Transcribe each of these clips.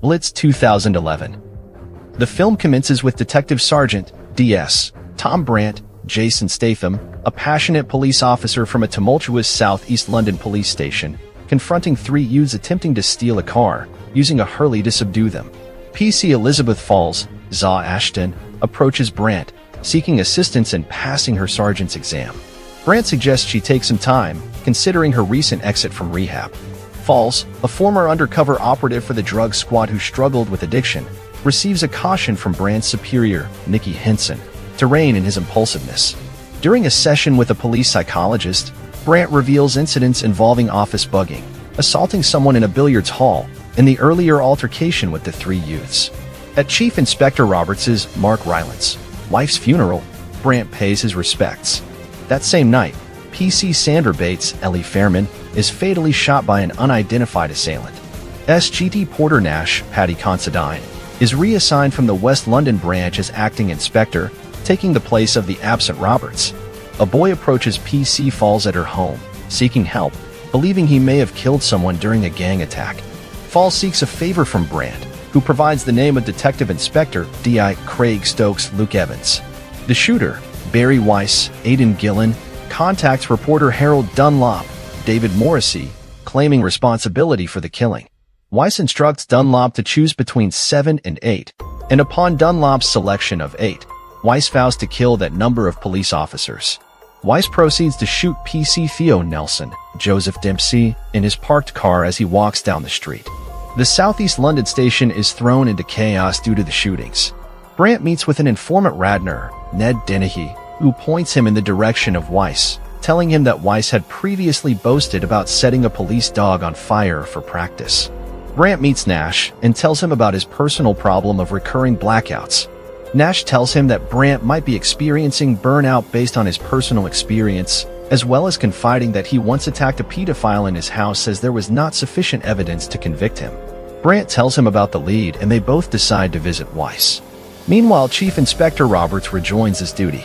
Blitz 2011. The film commences with Detective Sergeant, D.S., Tom Brandt, Jason Statham, a passionate police officer from a tumultuous southeast London police station, confronting three youths attempting to steal a car, using a Hurley to subdue them. PC Elizabeth Falls, Zah Ashton, approaches Brandt, seeking assistance in passing her sergeant's exam. Brandt suggests she take some time, considering her recent exit from rehab. Falls, a former undercover operative for the drug squad who struggled with addiction, receives a caution from Brandt's superior, Nikki Henson, to rein in his impulsiveness. During a session with a police psychologist, Brandt reveals incidents involving office bugging, assaulting someone in a billiards hall, and the earlier altercation with the three youths. At Chief Inspector Roberts's, Mark Rylance, wife's funeral, Brandt pays his respects. That same night, PC Sandra Bates, Ellie Fairman, is fatally shot by an unidentified assailant. SGT Porter Nash, Patty Considine, is reassigned from the West London branch as acting inspector, taking the place of the absent Roberts. A boy approaches PC Falls at her home, seeking help, believing he may have killed someone during a gang attack. Falls seeks a favor from Brandt, who provides the name of Detective Inspector D.I. Craig Stokes Luke Evans. The shooter, Barry Weiss, Aidan Gillen, contacts reporter Harold Dunlop, David Morrissey, claiming responsibility for the killing. Weiss instructs Dunlop to choose between 7 and 8, and upon Dunlop's selection of 8, Weiss vows to kill that number of police officers. Weiss proceeds to shoot PC Theo Nelson, Joseph Dempsey, in his parked car as he walks down the street. The Southeast London station is thrown into chaos due to the shootings. Brandt meets with an informant Radner, Ned Dennehy, who points him in the direction of Weiss, telling him that Weiss had previously boasted about setting a police dog on fire for practice. Brandt meets Nash and tells him about his personal problem of recurring blackouts. Nash tells him that Brandt might be experiencing burnout based on his personal experience, as well as confiding that he once attacked a pedophile in his house as there was not sufficient evidence to convict him. Brandt tells him about the lead and they both decide to visit Weiss. Meanwhile, Chief Inspector Roberts rejoins his duty.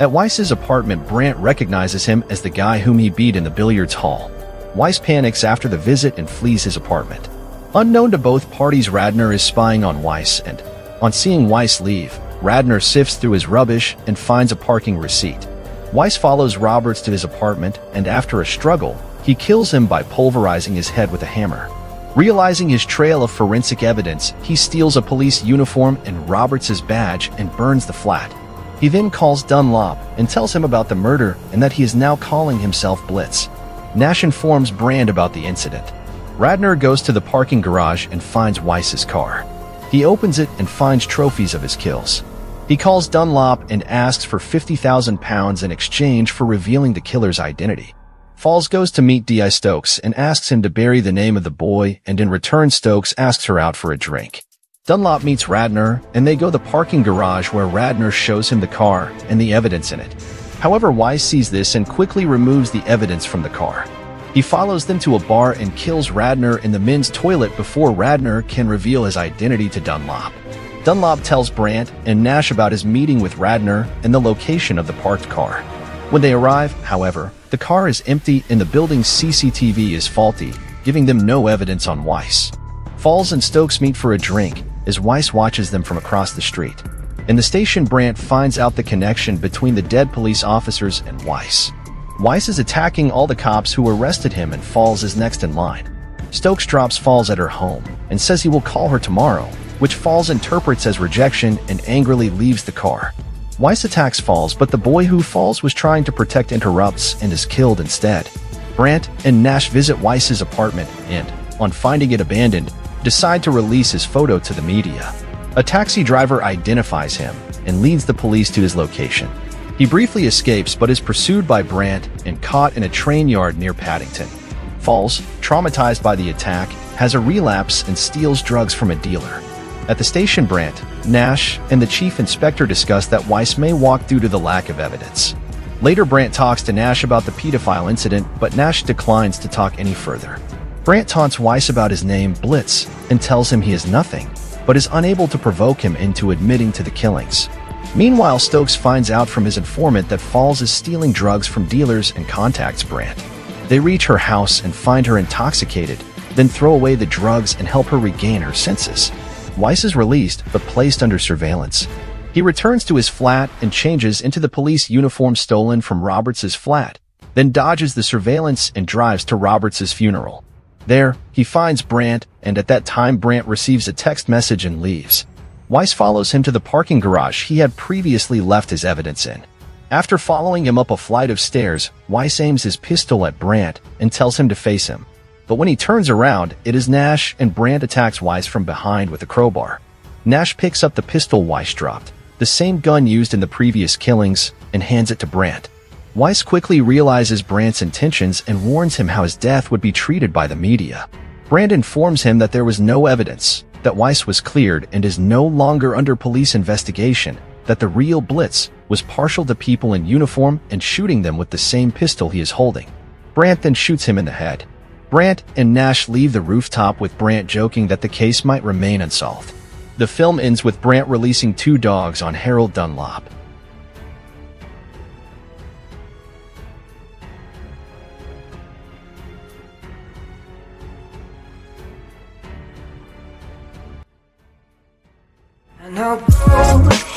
At Weiss's apartment, Brandt recognizes him as the guy whom he beat in the billiards hall. Weiss panics after the visit and flees his apartment. Unknown to both parties, Radner is spying on Weiss, and on seeing Weiss leave, Radner sifts through his rubbish and finds a parking receipt. Weiss follows Roberts to his apartment, and after a struggle, he kills him by pulverizing his head with a hammer. Realizing his trail of forensic evidence, he steals a police uniform and Roberts's badge and burns the flat. He then calls Dunlop and tells him about the murder and that he is now calling himself Blitz. Nash informs Brandt about the incident. Radner goes to the parking garage and finds Weiss's car. He opens it and finds trophies of his kills. He calls Dunlop and asks for £50,000 in exchange for revealing the killer's identity. Falls goes to meet D.I. Stokes and asks him to bury the name of the boy, and in return Stokes asks her out for a drink. Dunlop meets Radner and they go to the parking garage where Radner shows him the car and the evidence in it. However, Weiss sees this and quickly removes the evidence from the car. He follows them to a bar and kills Radner in the men's toilet before Radner can reveal his identity to Dunlop. Dunlop tells Brandt and Nash about his meeting with Radner and the location of the parked car. When they arrive, however, the car is empty and the building's CCTV is faulty, giving them no evidence on Weiss. Falls and Stokes meet for a drink as Weiss watches them from across the street. In the station, Brandt finds out the connection between the dead police officers and Weiss. Weiss is attacking all the cops who arrested him and Falls is next in line. Stokes drops Falls at her home and says he will call her tomorrow, which Falls interprets as rejection and angrily leaves the car. Weiss attacks Falls, but the boy who Falls was trying to protect interrupts and is killed instead. Brandt and Nash visit Weiss's apartment and, on finding it abandoned, decide to release his photo to the media. A taxi driver identifies him and leads the police to his location. He briefly escapes but is pursued by Brandt and caught in a train yard near Paddington. Falls, traumatized by the attack, has a relapse and steals drugs from a dealer. At the station, Brandt, Nash, and the chief inspector discuss that Weiss may walk due to the lack of evidence. Later, Brandt talks to Nash about the pedophile incident, but Nash declines to talk any further. Brandt taunts Weiss about his name, Blitz, and tells him he is nothing, but is unable to provoke him into admitting to the killings. Meanwhile, Stokes finds out from his informant that Falls is stealing drugs from dealers and contacts Brandt. They reach her house and find her intoxicated, then throw away the drugs and help her regain her senses. Weiss is released but placed under surveillance. He returns to his flat and changes into the police uniform stolen from Roberts' flat, then dodges the surveillance and drives to Roberts' funeral. There, he finds Brandt, and at that time Brandt receives a text message and leaves. Weiss follows him to the parking garage he had previously left his evidence in. After following him up a flight of stairs, Weiss aims his pistol at Brandt and tells him to face him. But when he turns around, it is Nash, and Brandt attacks Weiss from behind with a crowbar. Nash picks up the pistol Weiss dropped, the same gun used in the previous killings, and hands it to Brandt. Weiss quickly realizes Brandt's intentions and warns him how his death would be treated by the media. Brandt informs him that there was no evidence, that Weiss was cleared and is no longer under police investigation, that the real Blitz was partial to people in uniform and shooting them with the same pistol he is holding. Brandt then shoots him in the head. Brandt and Nash leave the rooftop with Brandt joking that the case might remain unsolved. The film ends with Brandt releasing 2 dogs on Harold Dunlop. No.